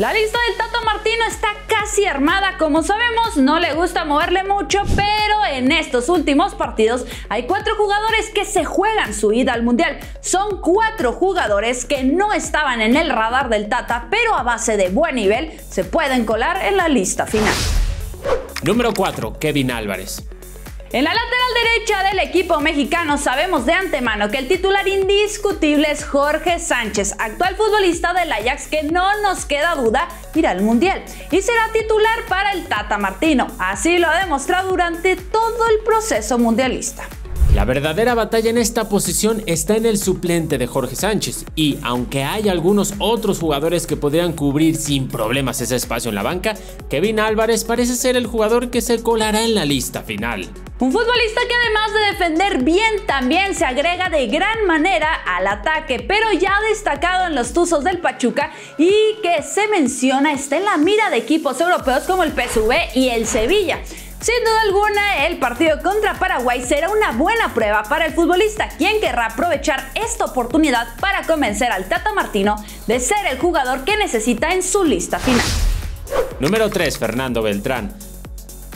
La lista del Tata Martino está casi armada. Como sabemos, no le gusta moverle mucho, pero en estos últimos partidos hay 4 jugadores que se juegan su ida al Mundial. Son 4 jugadores que no estaban en el radar del Tata, pero a base de buen nivel se pueden colar en la lista final. Número 4. Kevin Álvarez. En la lateral derecha del equipo mexicano sabemos de antemano que el titular indiscutible es Jorge Sánchez, actual futbolista del Ajax que no nos queda duda irá al Mundial y será titular para el Tata Martino, así lo ha demostrado durante todo el proceso mundialista. La verdadera batalla en esta posición está en el suplente de Jorge Sánchez y, aunque hay algunos otros jugadores que podrían cubrir sin problemas ese espacio en la banca, Kevin Álvarez parece ser el jugador que se colará en la lista final. Un futbolista que además de defender bien también se agrega de gran manera al ataque, pero ya destacado en los Tuzos del Pachuca y que se menciona está en la mira de equipos europeos como el PSV y el Sevilla. Sin duda alguna, el partido contra Paraguay será una buena prueba para el futbolista, quien querrá aprovechar esta oportunidad para convencer al Tata Martino de ser el jugador que necesita en su lista final. Número 3. Fernando Beltrán.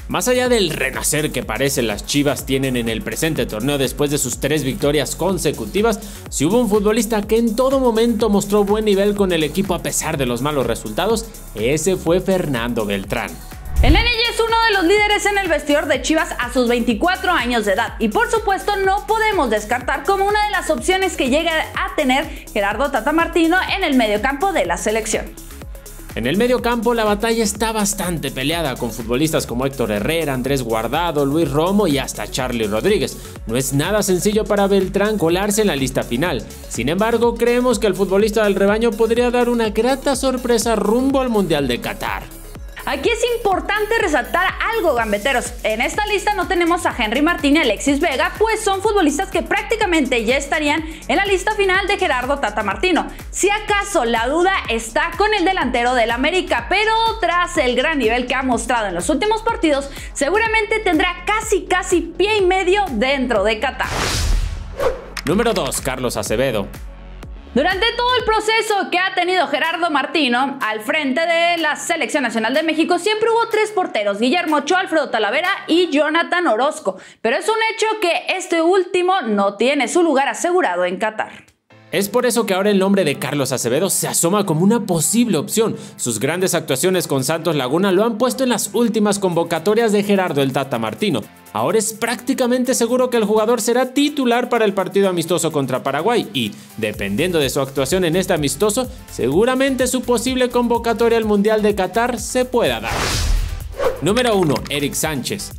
Más allá del renacer que parece las Chivas tienen en el presente torneo después de sus 3 victorias consecutivas, si hubo un futbolista que en todo momento mostró buen nivel con el equipo a pesar de los malos resultados, ese fue Fernando Beltrán. El NY es uno de los líderes en el vestidor de Chivas a sus 24 años de edad y por supuesto no podemos descartar como una de las opciones que llega a tener Gerardo Tata Martino en el mediocampo de la selección. En el mediocampo la batalla está bastante peleada con futbolistas como Héctor Herrera, Andrés Guardado, Luis Romo y hasta Charlie Rodríguez. No es nada sencillo para Beltrán colarse en la lista final. Sin embargo, creemos que el futbolista del rebaño podría dar una grata sorpresa rumbo al Mundial de Qatar. Aquí es importante resaltar algo, gambeteros. En esta lista no tenemos a Henry Martín y Alexis Vega, pues son futbolistas que prácticamente ya estarían en la lista final de Gerardo Tata Martino. Si acaso la duda está con el delantero del América, pero tras el gran nivel que ha mostrado en los últimos partidos, seguramente tendrá casi pie y medio dentro de Qatar. Número 2. Carlos Acevedo. Durante todo el proceso que ha tenido Gerardo Martino al frente de la Selección Nacional de México, siempre hubo 3 porteros, Guillermo Ochoa, Alfredo Talavera y Jonathan Orozco, pero es un hecho que este último no tiene su lugar asegurado en Qatar. Es por eso que ahora el nombre de Carlos Acevedo se asoma como una posible opción. Sus grandes actuaciones con Santos Laguna lo han puesto en las últimas convocatorias de Gerardo el Tata Martino. Ahora es prácticamente seguro que el jugador será titular para el partido amistoso contra Paraguay y, dependiendo de su actuación en este amistoso, seguramente su posible convocatoria al Mundial de Qatar se pueda dar. Número 1. Erick Sánchez.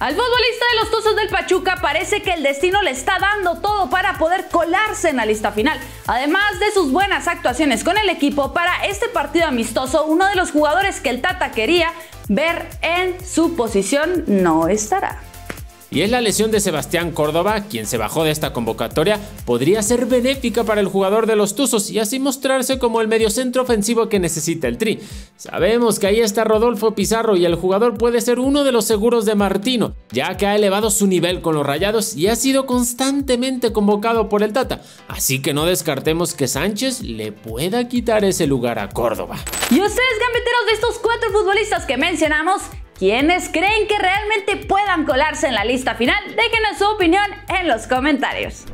Al futbolista de los Tuzos del Pachuca parece que el destino le está dando todo para poder colarse en la lista final. Además de sus buenas actuaciones con el equipo para este partido amistoso, uno de los jugadores que el Tata quería ver en su posición no estará. Y es la lesión de Sebastián Córdoba, quien se bajó de esta convocatoria, podría ser benéfica para el jugador de los Tuzos y así mostrarse como el mediocentro ofensivo que necesita el Tri. Sabemos que ahí está Rodolfo Pizarro y el jugador puede ser uno de los seguros de Martino, ya que ha elevado su nivel con los Rayados y ha sido constantemente convocado por el Tata, así que no descartemos que Sánchez le pueda quitar ese lugar a Córdoba. Y ustedes, gambeteros, de estos 4 futbolistas que mencionamos, ¿quiénes creen que realmente puedan colarse en la lista final? Déjenos su opinión en los comentarios.